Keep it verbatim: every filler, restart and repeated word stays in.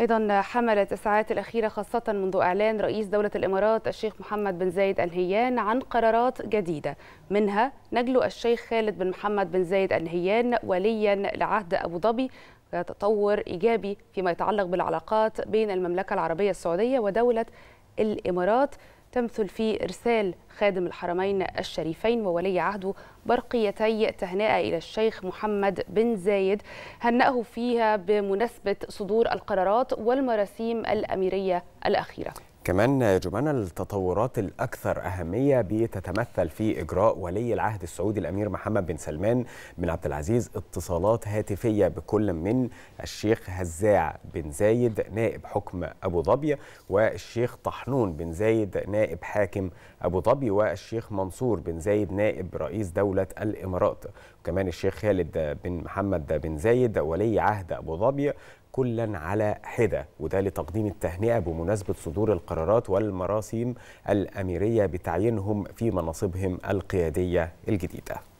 أيضا حملت الساعات الأخيرة خاصة منذ إعلان رئيس دولة الإمارات الشيخ محمد بن زايد آل نهيان عن قرارات جديدة، منها نجل الشيخ خالد بن محمد بن زايد آل نهيان وليا لعهد أبو ظبي، تطور إيجابي فيما يتعلق بالعلاقات بين المملكة العربية السعودية ودولة الإمارات، تمثل في إرسال خادم الحرمين الشريفين وولي عهده برقيتي تهنئة إلى الشيخ محمد بن زايد هنأه فيها بمناسبة صدور القرارات والمراسيم الأميرية الأخيرة. كمان يا جمانة التطورات الأكثر أهمية بتتمثل في إجراء ولي العهد السعودي الأمير محمد بن سلمان بن عبد العزيز اتصالات هاتفية بكل من الشيخ هزاع بن زايد نائب حكم أبو ظبي، والشيخ طحنون بن زايد نائب حاكم أبو ظبي، والشيخ منصور بن زايد نائب رئيس دولة الإمارات، وكمان الشيخ خالد بن محمد بن زايد ولي عهد أبو ظبي، كلا على حدة، وده لتقديم التهنئة بمناسبة صدور القرارات والمراسيم الأميرية بتعيينهم في مناصبهم القيادية الجديدة.